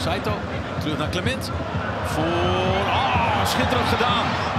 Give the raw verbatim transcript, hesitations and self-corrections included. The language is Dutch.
Saito, terug naar Clement. Voor... Ah, oh, schitterend gedaan.